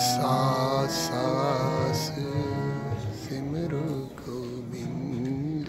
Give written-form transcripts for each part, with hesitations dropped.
sa sa se simro gobind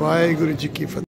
Waheguru ji Ki Fateh.